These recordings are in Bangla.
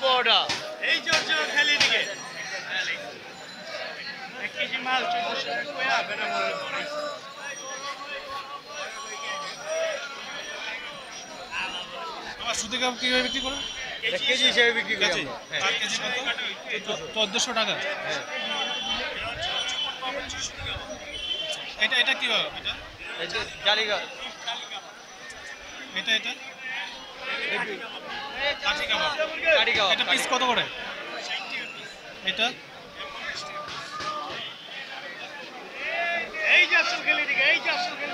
بودا اي جورجو خلي ديك كيجي مال تشوفوا شويه بنعملوا بوريس সুদে কাম কিভাবে বিক্রি করে 1 কেজি হিসাবে বিক্রি করি আমরা 5 কেজি কত 1400 টাকা এটা এটা কি হবে এটা এটা জালিগা এটা এটা কাটি কাবাব এটা পিস কত করে 60 এটা এই যে আসল গলি দিকে এই যে আসল গলি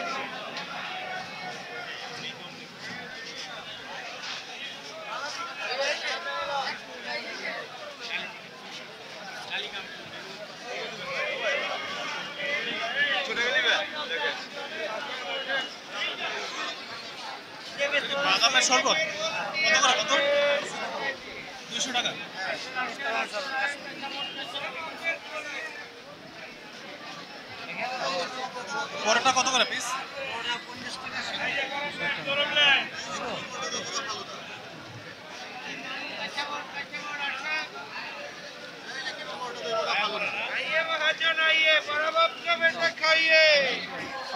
বাদামের শরবত কত করে কত 200 টাকা পরোটা কত করে পিস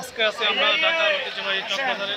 আজকে আছি আমরা ঢাকার ঐতিহ্যবাহী চক বাজারে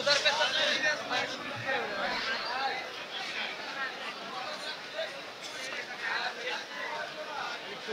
उधर पे चल इसको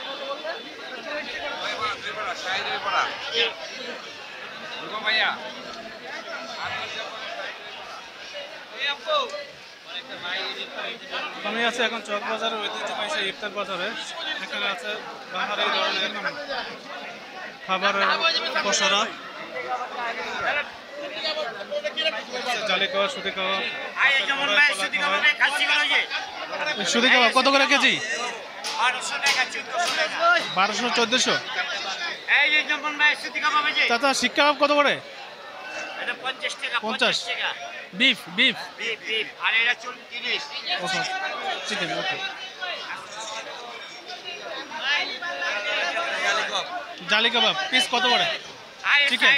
এখন চক বাজারে ঐতিহ্যবাহী সেই ইফতার বাজারে এখানে আছে বাহারি ধরনের খাবারের পসরা জালি খাওয়া সুদে খাওয়া সুদে খাওয়া কত করে কেজি 1200 1400 চাচা শিক কাবাব কত করে 50 টাকা বিফ বিফ বিফ আর এটা 30 চিকেন ওকে জালি কাবাব পিস কত করে চিকেন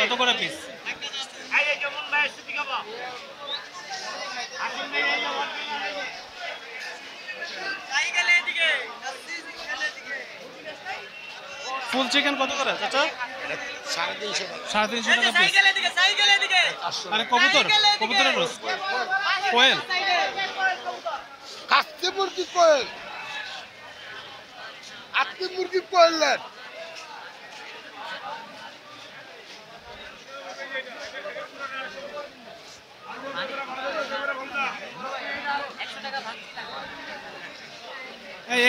কত করে পিস আরে যেমন ভাই সুতি কাবাব আসুন এই যেমন তাই গেলে এদিকে ফুল চিকেন কত করে চাচা 350 টাকা পিস সাইকেল এদিকে আরে কবুতর কবুতরের রস কোয়েল কাস্তে মুরগি কোয়েল আস্তে মুরগি কোয়েল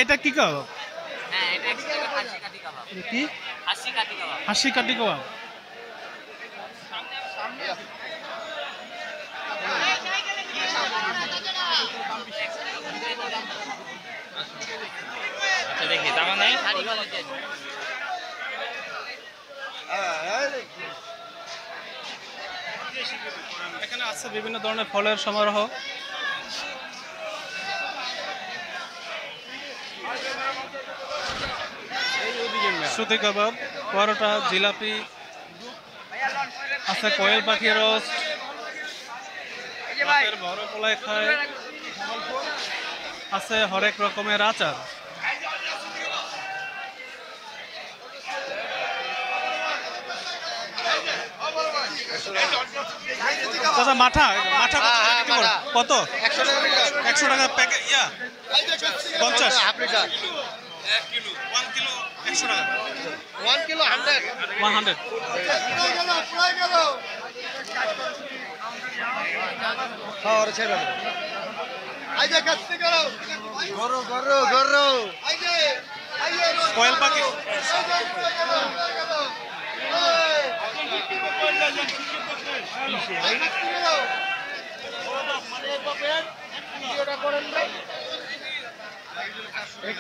এটা কি কাবাব হ্যাঁ এটা হাসি কাটি কাবাব কি হাসি কাটি কাবাব সামনে আচ্ছা দেখি দাম নাই শাড়ি ভালো দেন এখানে আছে বিভিন্ন ধরনের ফলের সমারোহ সুতি কাবাব পরোটা জিলাপি আছে কোয়েল পাখির রস বড় পোলাই খায় আছে হরেক রকমের আচার মাথা মাথা কত 100 টাকা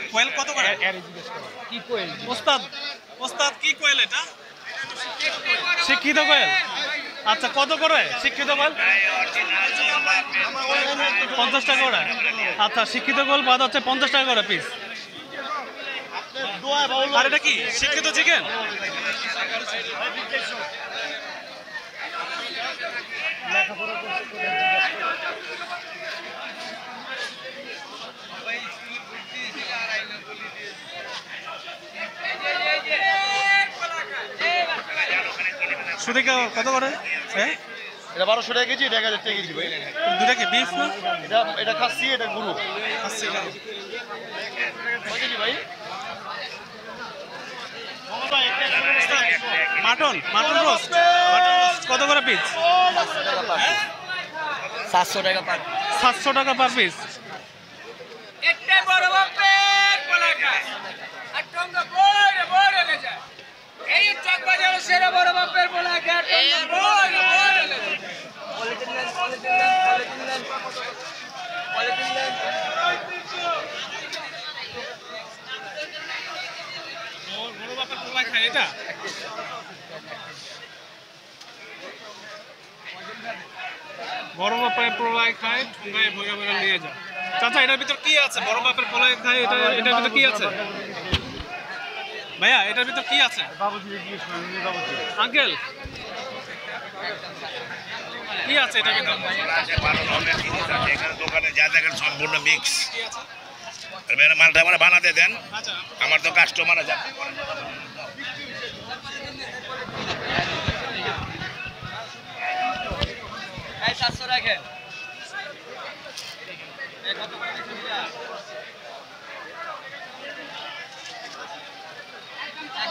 কোয়েল কত করে এর জিজ্ঞেস করো কি কোয়েল ওস্তাদ ওস্তাদ কি কোয়েল এটা শিক্ষিত কোয়েল আচ্ছা কত করে শিক্ষিত কোয়েল 50 টাকা করে আচ্ছা শিক্ষিত কোয়েল বাদ হচ্ছে 50 টাকা করে পিস দোয়া বাউল আর এটা কি শিক্ষিত চিকেন লেখাপড়া করতে সুদিকা কত করে হ্যাঁ এটা 1200 টাকা কেজি এটা 1000 টাকা কেজি ভাই দুটো কি বিফ না এটা এটা খাসি এটা গরু খাসি এটা কত কেজি ভাই মোমবা একটা ব্যবস্থা মাটন মাটন রোস্ট কত করে পিস 700 টাকা পার 700 টাকা পার পিস একটা বড় বাপের পলাকা আর টঙ্গা বড় হয়ে যায় এই চক বাজারে সেরা বড় বাপের পলাকা টঙ্গা বড় হয়ে যায় পলিটিক্যাল বড় বাপের পলাকা খায় এটা বড় বাপের পলাকা খায় টঙ্গায় ভোগা ভোগা নিয়ে যায় চাচা এটার ভিতর কি আছে বড় বাপের পোলাই খায় এটা এটার ভিতর কি আছে ভাইয়া এটার ভিতর কি আছে বাবুজি জিজ্ঞেস করুন বাবুজি আঙ্কেল কি আছে এটা ভিতর আছে 12 নম্বরে কি আছে এখানে দোকানে যা দেখেন সম্পূর্ণ মিক্স আর এর মালটা মানে বানাতে দেন আচ্ছা আমার তো কাস্টমার আছে এই 700 রাখেন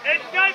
এখন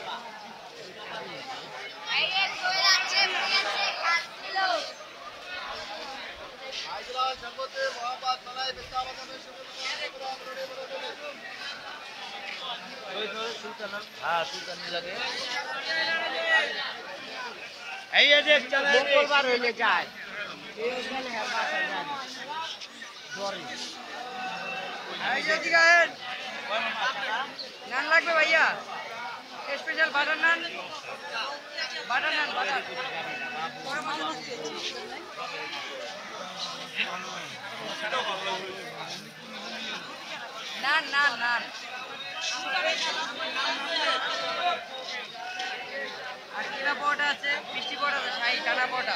আর কিনা পট আছে মিষ্টি পট আছে শাহী টানা পট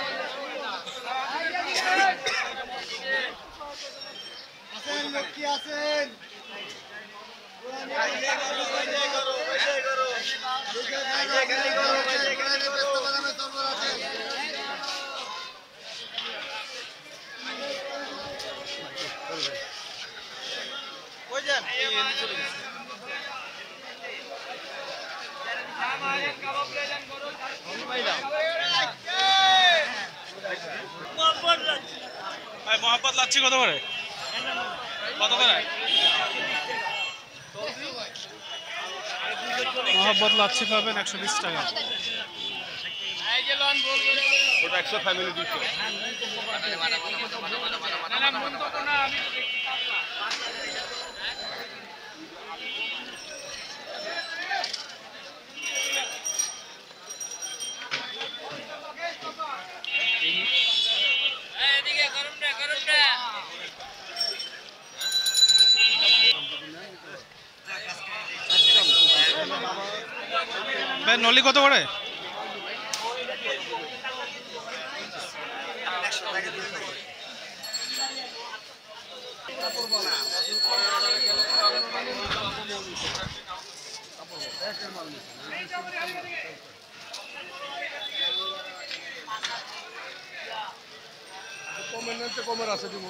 মোহাম্মদ লাচ্ছি কত করে? মোহাম্মদ লাচ্ছি পাবেন 120 টাকা। নলি কত করে? কমের আছে দিব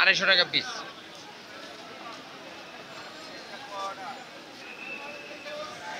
আড়াইশো টাকা পিস।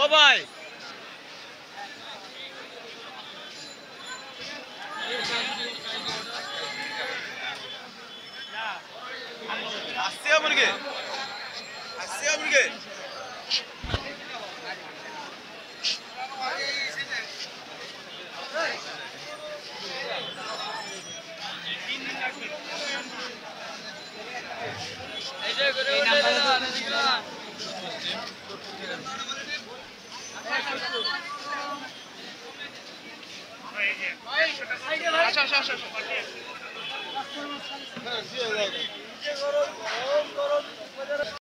ও ভাই আসছে আমারকে এই যে করে